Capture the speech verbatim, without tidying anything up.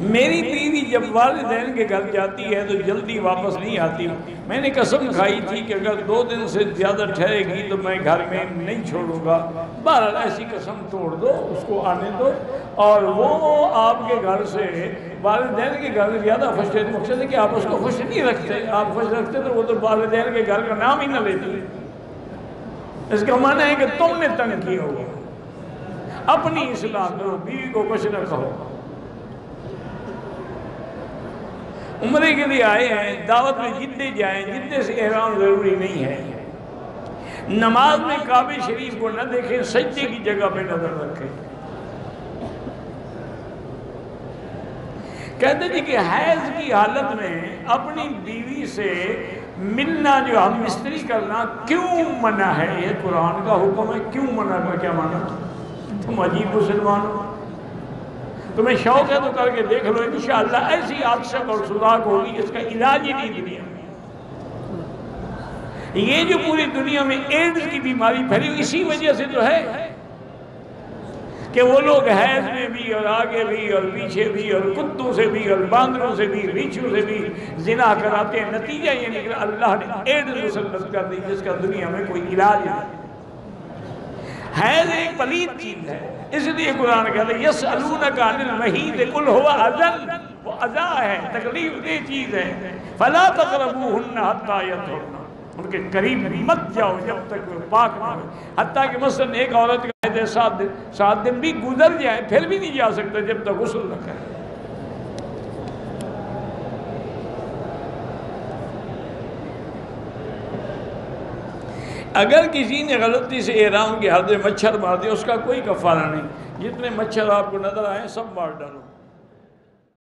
मेरी बीवी जब वालिदैन के घर जाती है तो जल्दी वापस नहीं आती। मैंने कसम खाई थी कि अगर दो दिन से ज़्यादा ठहरेगी तो मैं घर में नहीं छोड़ूंगा। बहरहाल ऐसी कसम तोड़ दो, उसको आने दो। और वो आपके घर से वालिदैन के घर ज़्यादा खुश है, मुझसे है कि आप उसको खुश नहीं रखते। आप खुश रखते तो वो तो वालिदैन के घर का नाम ही ना लेती। इसका माना है कि तुमने तंग किया होगा। अपनी इस्लाह करो, बीवी को कुछ न कहो। उम्रे के लिए आए हैं, दावत में जिद्दे जाएं, जिद्दे से एहराम ज़रूरी नहीं है। नमाज में काबे शरीफ को न देखें, सज्जे की जगह पे नजर रखें। कहते थे कि हैज़ की हालत में अपनी बीवी से मिलना, जो हम मिस्त्री करना, क्यों मना है? ये कुरान का हुक्म है, क्यों मना का क्या माना? तुम अजीब मुसलमान हो, तुम्हें शौक है तो करके देख लो। इंशाअल्लाह ऐसी आदशक और सुधाक होगी इसका इलाज ही नहीं दुनिया में। ये जो पूरी दुनिया में एड्स की बीमारी फैली इसी वजह से तो है कि वो लोग हैज में भी और आगे भी और पीछे भी और कुत्तों से भी और बांदरों से भी रीछों से भी जिना कराते हैं। नतीजा ये निकला, अल्लाह ने एड्स मुसलत कर दी जिसका दुनिया में कोई इलाज नहीं। हैज एक पलीद चीज है, इसलिए कुरान कहते हैं यस्अलूनका अनिल महीद, कुल हुवा अज़न, वो अज़ा है, तकलीफ दे चीज़ है। फला तक़रबूहुन्ना हत्ता यतहुर्ना, उनके करीब मत जाओ जब तक वे पाक ना हो। हत्ता के मसलन एक औरत का सात दिन सात दिन भी गुजर जाए फिर भी नहीं जा सकता जब तक गुस्ल न करे। अगर किसी ने गलती से एहराम के हाथ में मच्छर मार दिया उसका कोई कफारा नहीं। जितने मच्छर आपको नजर आए सब मार डालो।